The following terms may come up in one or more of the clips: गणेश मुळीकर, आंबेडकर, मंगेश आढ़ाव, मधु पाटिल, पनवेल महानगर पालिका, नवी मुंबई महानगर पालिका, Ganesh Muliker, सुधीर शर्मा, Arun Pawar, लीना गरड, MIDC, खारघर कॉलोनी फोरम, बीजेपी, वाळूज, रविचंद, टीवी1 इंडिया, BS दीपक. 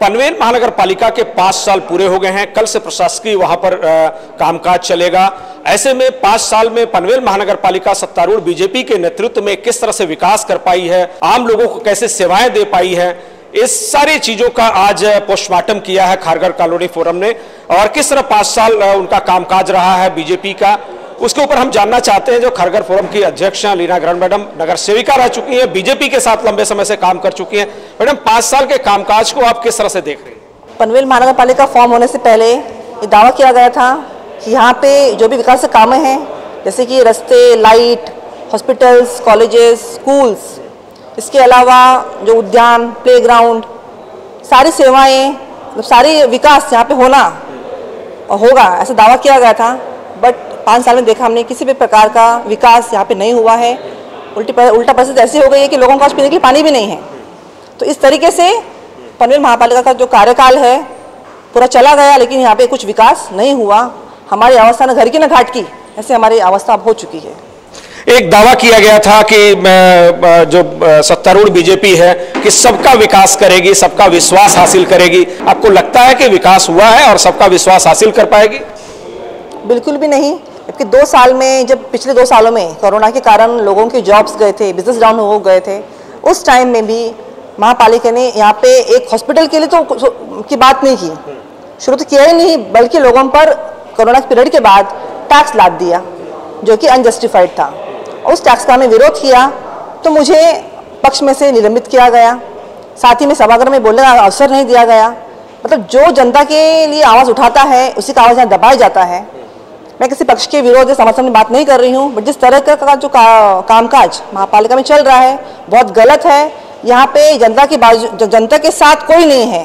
पनवेल महानगर पालिका के 5 साल पूरे हो गए हैं। कल से प्रशासकीय वहां पर कामकाज चलेगा। ऐसे में 5 साल में पनवेल महानगर पालिका सत्तारूढ़ बीजेपी के नेतृत्व में किस तरह से विकास कर पाई है, आम लोगों को कैसे सेवाएं दे पाई है, इस सारी चीजों का आज पोस्टमार्टम किया है खारघर कॉलोनी फोरम ने। और किस तरह 5 साल उनका कामकाज रहा है बीजेपी का, उसके ऊपर हम जानना चाहते हैं। जो खारघर फोरम की अध्यक्ष लीना गरड मैडम, नगर सेविका रह चुकी हैं, बीजेपी के साथ लंबे समय से काम कर चुकी हैं। मैडम, 5 साल के कामकाज को आप किस तरह से देख रही हैं? पनवेल महानगर पालिका फॉर्म होने से पहले ये दावा किया गया था कि यहाँ पे जो भी विकास के काम हैं, जैसे कि रस्ते, लाइट, हॉस्पिटल्स, कॉलेजेस, स्कूल्स, इसके अलावा जो उद्यान, प्लेग्राउंड, सारी सेवाएँ, सारी विकास यहाँ पे होना होगा, ऐसा दावा किया गया था। बट 5 साल में देखा हमने किसी भी प्रकार का विकास यहाँ पे नहीं हुआ है। उल्टा परिस्थिति ऐसी हो गई है कि लोगों को आज पीने के लिए पानी भी नहीं है। तो इस तरीके से पनवेल महापालिका का जो कार्यकाल है पूरा चला गया, लेकिन यहाँ पे कुछ विकास नहीं हुआ। हमारी अवस्था न घर की न घाट की, ऐसे हमारी अवस्था अब हो चुकी है। एक दावा किया गया था कि जो सत्तारूढ़ बीजेपी है कि सबका विकास करेगी, सबका विश्वास हासिल करेगी। आपको लगता है कि विकास हुआ है और सबका विश्वास हासिल कर पाएगी? बिल्कुल भी नहीं। जबकि 2 साल में, जब पिछले 2 सालों में कोरोना के कारण लोगों के जॉब्स गए थे, बिजनेस डाउन हो गए थे, उस टाइम में भी महापालिका ने यहाँ पे एक हॉस्पिटल के लिए तो की बात नहीं की, शुरू तो किया ही नहीं, बल्कि लोगों पर कोरोना के पीरियड के बाद टैक्स लाद दिया जो कि अनजस्टिफाइड था। उस टैक्स का हमें विरोध किया तो मुझे पक्ष में से निलंबित किया गया, साथ ही में सभागृह में बोलने का अवसर नहीं दिया गया। मतलब जो जनता के लिए आवाज़ उठाता है उसी का आवाज़ यहाँ दबाया जाता है। मैं किसी पक्ष के विरोध या समर्थन में बात नहीं कर रही हूँ, बट जिस तरह का जो कामकाज महापालिका में चल रहा है बहुत गलत है। यहाँ पे जनता के साथ कोई नहीं है,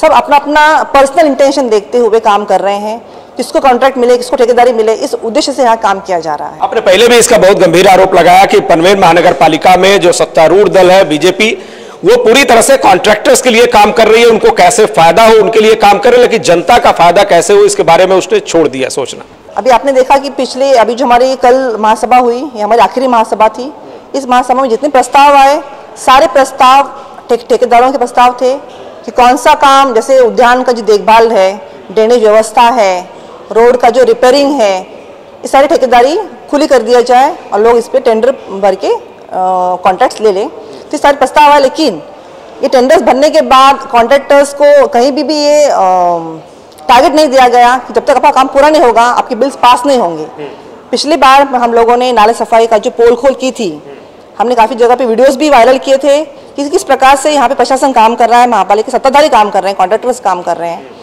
सब अपना अपना पर्सनल इंटेंशन देखते हुए काम कर रहे हैं। किसको कॉन्ट्रैक्ट मिले, किसको ठेकेदारी मिले, इस उद्देश्य से यहाँ काम किया जा रहा है। आपने पहले भी इसका बहुत गंभीर आरोप लगाया कि पनवेल महानगर पालिका में जो सत्तारूढ़ दल है बीजेपी, वो पूरी तरह से कॉन्ट्रैक्टर्स के लिए काम कर रही है, उनको कैसे फायदा हो उनके लिए काम कर रहे, लेकिन जनता का फायदा कैसे हो इसके बारे में उसने छोड़ दिया सोचना। अभी आपने देखा कि अभी जो हमारी कल महासभा हुई, ये हमारी आखिरी महासभा थी। इस महासभा में जितने प्रस्ताव आए, सारे प्रस्ताव ठेकेदारों के प्रस्ताव थे कि कौन सा काम, जैसे उद्यान का जो देखभाल है, ड्रेनेज व्यवस्था है, रोड का जो रिपेयरिंग है, ये सारी ठेकेदारी खुली कर दिया जाए और लोग इस पर टेंडर भर के कॉन्ट्रैक्ट्स ले लें। तो ये सारे प्रस्ताव है, लेकिन ये टेंडर्स भरने के बाद कॉन्ट्रैक्टर्स को कहीं भी ये टारगेट नहीं दिया गया कि जब तक आपका काम पूरा नहीं होगा आपके बिल्स पास नहीं होंगे। पिछली बार हम लोगों ने नाले सफाई का जो पोल खोल की थी, हमने काफ़ी जगह पे वीडियोस भी वायरल किए थे कि किस प्रकार से यहाँ पे प्रशासन काम कर रहा है, महापालिका के सत्ताधारी काम कर रहे हैं, कॉन्ट्रैक्टर्स काम कर रहे हैं।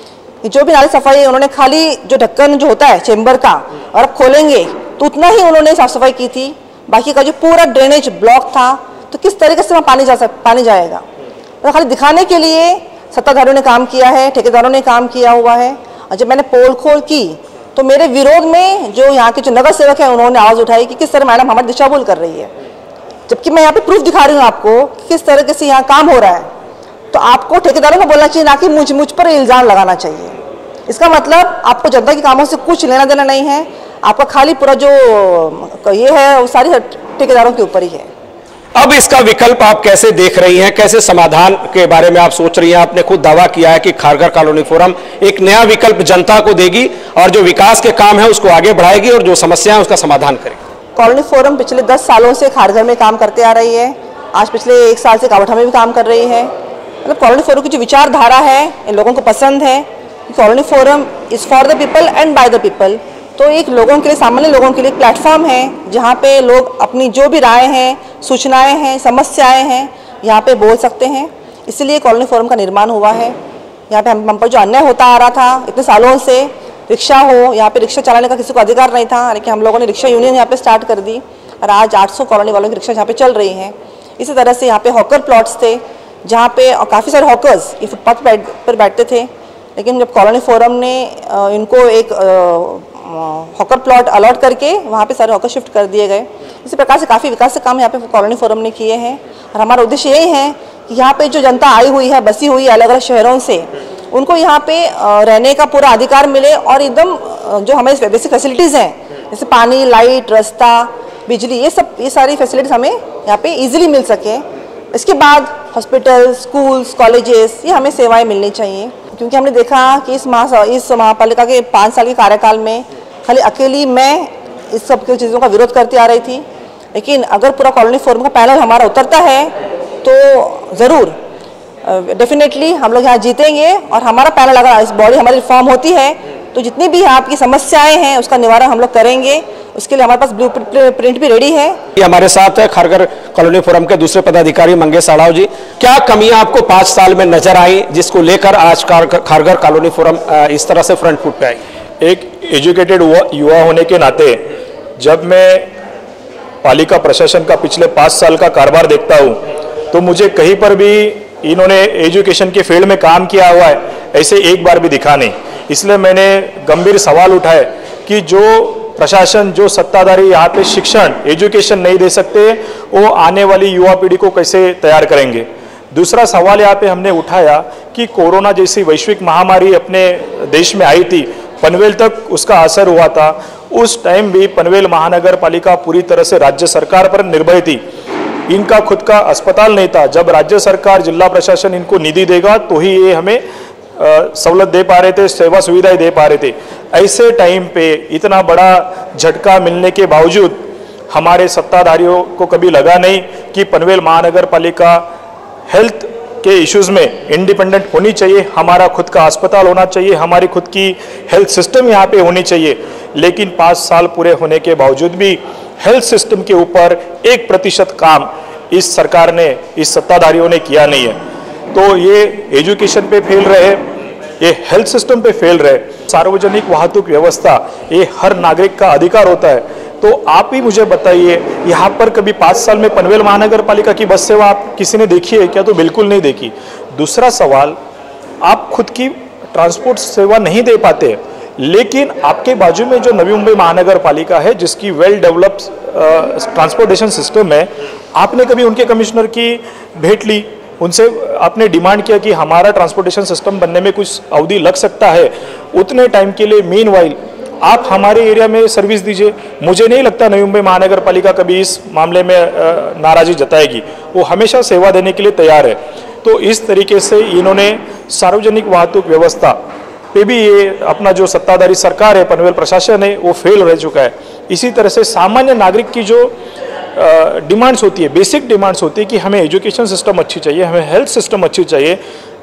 जो भी नाले सफाई है उन्होंने खाली जो ढक्कन जो होता है चैम्बर का, और अब खोलेंगे तो उतना ही उन्होंने साफ सफाई की थी, बाकी का जो पूरा ड्रेनेज ब्लॉक था। तो किस तरीके से वहाँ पानी जाएगा? तो खाली दिखाने के लिए सत्ताधारियों ने काम किया है, ठेकेदारों ने काम किया हुआ है। और जब मैंने पोल खोल की तो मेरे विरोध में जो यहाँ के जो नगर सेवक हैं उन्होंने आवाज़ उठाई कि किस तरह मैडम हमारी दिशाभूल कर रही है, जबकि मैं यहाँ पे प्रूफ दिखा रही हूँ आपको कि किस तरीके से यहाँ काम हो रहा है। तो आपको ठेकेदारों को बोलना चाहिए, ना कि मुझ पर इल्ज़ाम लगाना चाहिए। इसका मतलब आपको जनता के कामों से कुछ लेना देना नहीं है, आपका खाली पूरा जो ये है वो सारी ठेकेदारों के ऊपर ही है। अब इसका विकल्प आप कैसे देख रही हैं, कैसे समाधान के बारे में आप सोच रही हैं? आपने खुद दावा किया है कि खारघर कॉलोनी फोरम एक नया विकल्प जनता को देगी और जो विकास के काम है उसको आगे बढ़ाएगी और जो समस्या है उसका समाधान करेगी। कॉलोनी फोरम पिछले 10 सालों से खारघर में काम करते आ रही है, आज पिछले 1 साल से कावठा में भी काम कर रही है। मतलब कॉलोनी फोरम की जो विचारधारा है इन लोगों को पसंद है। Colony forum is for the people and by the people, तो एक लोगों के लिए, सामान्य लोगों के लिए प्लेटफॉर्म है जहाँ पे लोग अपनी जो भी राय हैं, सूचनाएं हैं, समस्याएं हैं यहाँ पे बोल सकते हैं। इसलिए कॉलोनी फोरम का निर्माण हुआ है। यहाँ पे हम पर जो अन्याय होता आ रहा था इतने सालों से, रिक्शा हो, यहाँ पे रिक्शा चलाने का किसी को अधिकार नहीं था, लेकिन हम लोगों ने रिक्शा यूनियन यहाँ पर स्टार्ट कर दी और आज 800 कॉलोनी वालों की रिक्शा यहाँ पर चल रही हैं। इसी तरह से यहाँ पर हॉकर प्लॉट्स थे जहाँ पे काफ़ी सारे हॉकर्स ये फुटपाथ पर बैठते थे, लेकिन जब कॉलोनी फोरम ने इनको एक हॉकर प्लॉट अलॉट करके वहाँ पे सारे हॉकर शिफ्ट कर दिए गए। इसी प्रकार से काफ़ी विकास के काम यहाँ पे कॉलोनी फोरम ने किए हैं। और हमारा उद्देश्य यही है कि यहाँ पे जो जनता आई हुई है, बसी हुई है अलग अलग शहरों से, उनको यहाँ पे रहने का पूरा अधिकार मिले और एकदम जो हमें बेसिक फैसिलिटीज़ हैं जैसे पानी, लाइट, रास्ता, बिजली, ये सारी फैसिलिटीज़ हमें यहाँ पर ईजिली मिल सके। इसके बाद हॉस्पिटल, स्कूल्स, कॉलेजेस, ये हमें सेवाएं मिलनी चाहिए। क्योंकि हमने देखा कि इस महापालिका के 5 साल के कार्यकाल में खाली अकेली मैं इस सब की चीज़ों का विरोध करती आ रही थी, लेकिन अगर पूरा कॉलोनी फोरम का पैनल हमारा उतरता है तो ज़रूर डेफिनेटली हम लोग यहाँ जीतेंगे। और हमारा पैनल अगर इस बॉडी हमारी फॉर्म होती है तो जितनी भी आपकी समस्याएं हैं उसका निवारण हम लोग करेंगे। उसके लिए हमारे पास ब्लूप्रिंट भी रेडी है। हमारे साथ है खारघर कॉलोनी फोरम के दूसरे पदाधिकारी मंगेश आढ़ाव जी। क्या कमियां आपको 5 साल में नजर आई जिसको लेकर आज खारघर कॉलोनी फोरम इस तरह से फ्रंट फुट पे आई? एक एजुकेटेड युवा होने के नाते जब मैं पालिका प्रशासन का पिछले 5 साल का कारोबार देखता हूँ तो मुझे कहीं पर भी इन्होंने एजुकेशन के फील्ड में काम किया हुआ है ऐसे एक बार भी दिखा नहीं। इसलिए मैंने गंभीर सवाल उठाए कि जो प्रशासन, जो सत्ताधारी यहाँ पे शिक्षण, एजुकेशन नहीं दे सकते, वो आने वाली युवा पीढ़ी को कैसे तैयार करेंगे। दूसरा सवाल यहाँ पे हमने उठाया कि कोरोना जैसी वैश्विक महामारी अपने देश में आई थी, पनवेल तक उसका असर हुआ था। उस टाइम भी पनवेल महानगर पालिका पूरी तरह से राज्य सरकार पर निर्भर थी। इनका खुद का अस्पताल नहीं था। जब राज्य सरकार, जिला प्रशासन इनको निधि देगा तो ही ये हमें सवलत दे पा रहे थे, सेवा सुविधाएं दे पा रहे थे। ऐसे टाइम पे इतना बड़ा झटका मिलने के बावजूद हमारे सत्ताधारियों को कभी लगा नहीं कि पनवेल महानगर पालिका हेल्थ के इश्यूज़ में इंडिपेंडेंट होनी चाहिए, हमारा खुद का अस्पताल होना चाहिए, हमारी खुद की हेल्थ सिस्टम यहाँ पे होनी चाहिए। लेकिन 5 साल पूरे होने के बावजूद भी हेल्थ सिस्टम के ऊपर 1% काम इस सरकार ने, इस सत्ताधारियों ने किया नहीं है। तो ये एजुकेशन पे फेल रहे, ये हेल्थ सिस्टम पे फेल रहे। सार्वजनिक वाहतूक व्यवस्था ये हर नागरिक का अधिकार होता है। तो आप ही मुझे बताइए, यहाँ पर कभी 5 साल में पनवेल महानगर पालिका की बस सेवा आप किसी ने देखी है क्या? तो बिल्कुल नहीं देखी। दूसरा सवाल, आप खुद की ट्रांसपोर्ट सेवा नहीं दे पाते, लेकिन आपके बाजू में जो नवी मुंबई महानगर पालिका है, जिसकी वेल डेवलप ट्रांसपोर्टेशन सिस्टम है, आपने कभी उनके कमिश्नर की भेंट ली? उनसे आपने डिमांड किया कि हमारा ट्रांसपोर्टेशन सिस्टम बनने में कुछ अवधि लग सकता है, उतने टाइम के लिए मीनवाइल आप हमारे एरिया में सर्विस दीजिए। मुझे नहीं लगता नवी मुंबई महानगर पालिका कभी इस मामले में नाराज़गी जताएगी, वो हमेशा सेवा देने के लिए तैयार है। तो इस तरीके से इन्होंने सार्वजनिक वाहतूक व्यवस्था पे भी ये अपना जो सत्ताधारी सरकार है, पनवेल प्रशासन है, वो फेल रह चुका है। इसी तरह से सामान्य नागरिक की जो डिमांड्स होती है, बेसिक डिमांड्स होती है कि हमें एजुकेशन सिस्टम अच्छी चाहिए, हमें हेल्थ सिस्टम अच्छी चाहिए,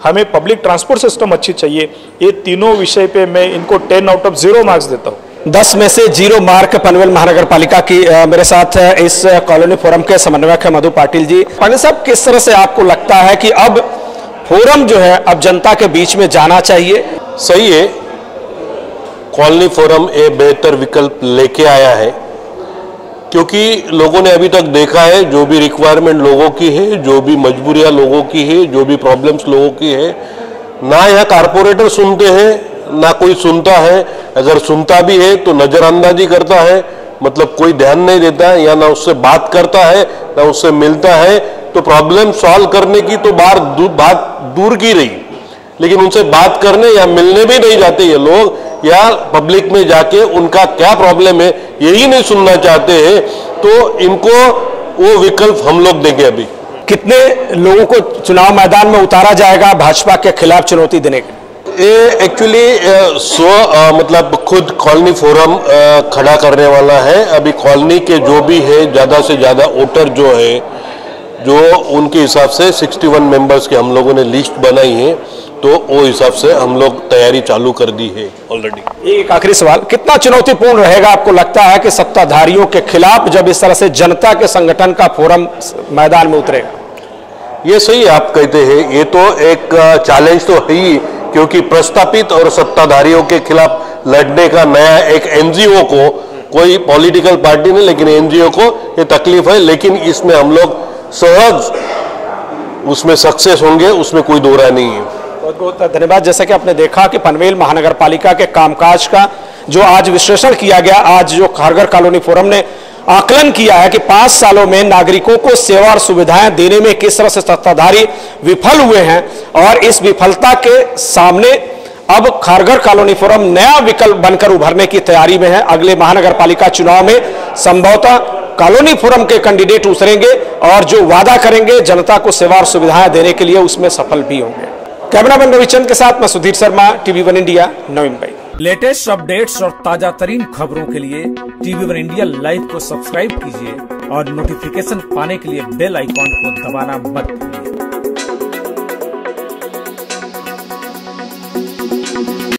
हमें पब्लिक ट्रांसपोर्ट सिस्टम अच्छी चाहिए, ये तीनों विषय पे मैं इनको 10 आउट ऑफ 0 मार्क्स देता हूँ। 10 में से 0 मार्क पनवेल महानगर पालिका की। मेरे साथ इस कॉलोनी फोरम के समन्वयक है मधु पाटिल जी। पाटिल साहब, किस तरह से आपको लगता है कि अब फोरम जो है अब जनता के बीच में जाना चाहिए? सही है, कॉलोनी फोरम एक बेहतर विकल्प लेके आया है, क्योंकि लोगों ने अभी तक देखा है जो भी रिक्वायरमेंट लोगों की है, जो भी मजबूरियां लोगों की है, जो भी प्रॉब्लम्स लोगों की है, ना यहाँ कारपोरेटर सुनते हैं ना कोई सुनता है। अगर सुनता भी है तो नज़रअंदाजी करता है, मतलब कोई ध्यान नहीं देता है, या ना उससे बात करता है ना उससे मिलता है। तो प्रॉब्लम सॉल्व करने की तो बात दूर की रही, लेकिन उनसे बात करने या मिलने भी नहीं जाते ये लोग, या पब्लिक में जाके उनका क्या प्रॉब्लम है यही नहीं सुनना चाहते हैं। तो इनको वो विकल्प हम लोग देंगे। अभी कितने लोगों को चुनाव मैदान में उतारा जाएगा भाजपा के खिलाफ चुनौती देने के? ये एक्चुअली मतलब खुद कॉलोनी फोरम खड़ा करने वाला है। अभी कॉलोनी के जो भी है ज़्यादा से ज़्यादा वोटर जो है, जो उनके हिसाब से 61 मेंबर्स के हम लोगों ने लिस्ट बनाई है, तो वो हिसाब से हम लोग तैयारी चालू कर दी है ऑलरेडी। एक आखिरी सवाल, कितना चुनौतीपूर्ण रहेगा आपको लगता है कि सत्ताधारियों के खिलाफ जब इस तरह से जनता के संगठन का फोरम मैदान में उतरेगा? ये सही आप कहते हैं, ये तो एक चैलेंज तो है ही, क्योंकि प्रस्तापित और सत्ताधारियों के खिलाफ लड़ने का नया एक एनजीओ को, कोई पॉलिटिकल पार्टी नहीं लेकिन एनजीओ को ये तकलीफ है, लेकिन इसमें हम लोग सहज उसमें सक्सेस होंगे, उसमें कोई दो राय नहीं है। बहुत बहुत धन्यवाद। जैसा कि आपने देखा कि पनवेल महानगर पालिका के कामकाज का जो आज विश्लेषण किया गया, आज जो खारघर कॉलोनी फोरम ने आकलन किया है कि 5 सालों में नागरिकों को सेवा और सुविधाएं देने में किस तरह से सत्ताधारी विफल हुए हैं, और इस विफलता के सामने अब खारघर कॉलोनी फोरम नया विकल्प बनकर उभरने की तैयारी में है। अगले महानगर पालिका चुनाव में संभवतः कॉलोनी फोरम के कैंडिडेट उतरेंगे और जो वादा करेंगे जनता को सेवा और सुविधाएं देने के लिए उसमें सफल भी होंगे। कैमरामैन रविचंद के साथ मैं सुधीर शर्मा, टीवी1 इंडिया, Navi Mumbai. Latest updates और ताजा तरीन खबरों के लिए टीवी1 इंडिया लाइव को सब्सक्राइब कीजिए और नोटिफिकेशन पाने के लिए बेल आइकॉन को दबाना मत भूलिए।